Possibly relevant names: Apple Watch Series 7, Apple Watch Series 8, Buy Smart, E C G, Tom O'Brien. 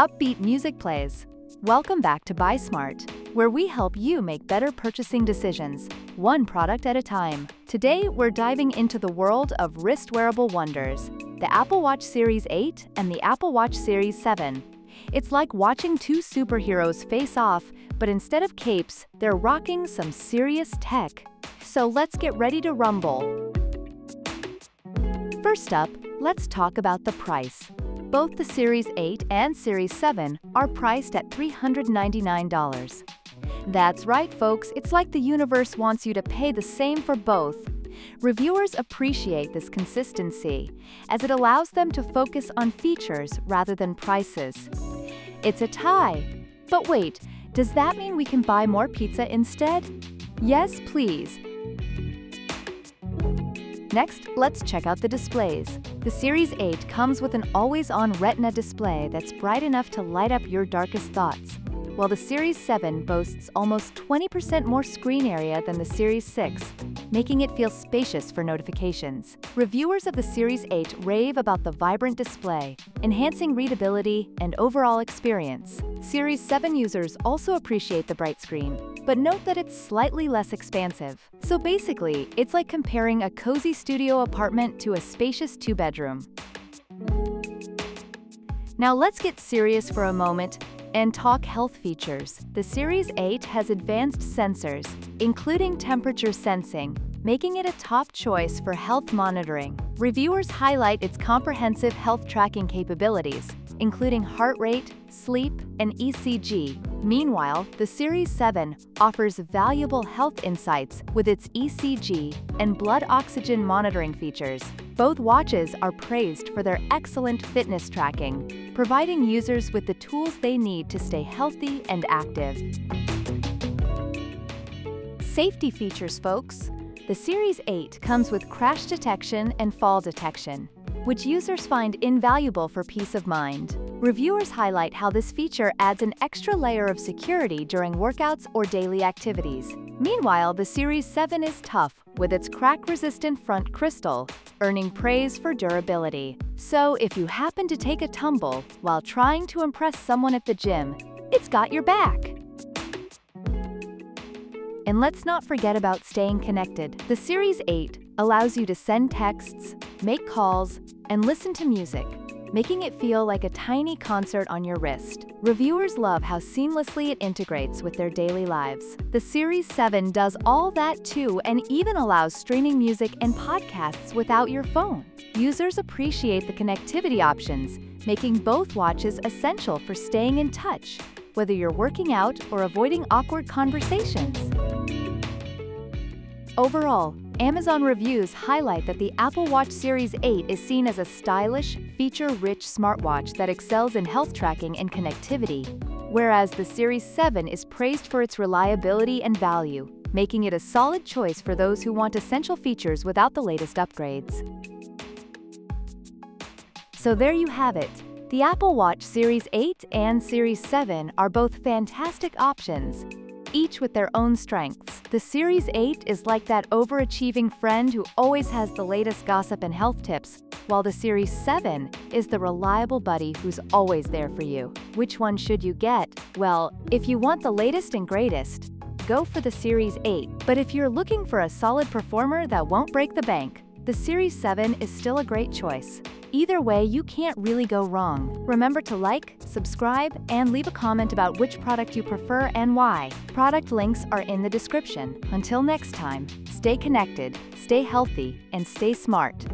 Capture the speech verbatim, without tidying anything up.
Upbeat music plays. Welcome back to Buy Smart, where we help you make better purchasing decisions, one product at a time. Today, we're diving into the world of wrist-wearable wonders, the Apple Watch Series eight and the Apple Watch Series seven. It's like watching two superheroes face off, but instead of capes, they're rocking some serious tech. So let's get ready to rumble. First up, let's talk about the price. Both the Series eight and Series seven are priced at three hundred ninety-nine dollars. That's right, folks, it's like the universe wants you to pay the same for both. Reviewers appreciate this consistency, as it allows them to focus on features rather than prices. It's a tie. But wait, does that mean we can buy more pizza instead? Yes, please. Next, let's check out the displays. The Series eight comes with an always-on Retina display that's bright enough to light up your darkest thoughts, while the Series seven boasts almost twenty percent more screen area than the Series six, making it feel spacious for notifications. Reviewers of the Series eight rave about the vibrant display, enhancing readability and overall experience. Series seven users also appreciate the bright screen, but note that it's slightly less expansive. So basically, it's like comparing a cozy studio apartment to a spacious two-bedroom. Now let's get serious for a moment and talk health features. The Series eight has advanced sensors, including temperature sensing, making it a top choice for health monitoring. Reviewers highlight its comprehensive health tracking capabilities, including heart rate, sleep, and E C G. Meanwhile, the Series seven offers valuable health insights with its E C G and blood oxygen monitoring features. Both watches are praised for their excellent fitness tracking, providing users with the tools they need to stay healthy and active. Safety features, folks. The Series eight comes with crash detection and fall detection, which users find invaluable for peace of mind. Reviewers highlight how this feature adds an extra layer of security during workouts or daily activities. Meanwhile, the Series seven is tough with its crack-resistant front crystal, earning praise for durability. So if you happen to take a tumble while trying to impress someone at the gym, it's got your back. And let's not forget about staying connected. The Series eight allows you to send texts, make calls, and listen to music, making it feel like a tiny concert on your wrist. Reviewers love how seamlessly it integrates with their daily lives. The Series seven does all that too, and even allows streaming music and podcasts without your phone. Users appreciate the connectivity options, making both watches essential for staying in touch, whether you're working out or avoiding awkward conversations. Overall, Amazon reviews highlight that the Apple Watch Series eight is seen as a stylish, feature-rich smartwatch that excels in health tracking and connectivity, whereas the Series seven is praised for its reliability and value, making it a solid choice for those who want essential features without the latest upgrades. So there you have it. The Apple Watch Series eight and Series seven are both fantastic options, each with their own strengths. The Series eight is like that overachieving friend who always has the latest gossip and health tips, while the Series seven is the reliable buddy who's always there for you. Which one should you get? Well, if you want the latest and greatest, go for the Series eight. But if you're looking for a solid performer that won't break the bank, the Series seven is still a great choice. Either way, you can't really go wrong. Remember to like, subscribe, and leave a comment about which product you prefer and why. Product links are in the description. Until next time, stay connected, stay healthy, and stay smart.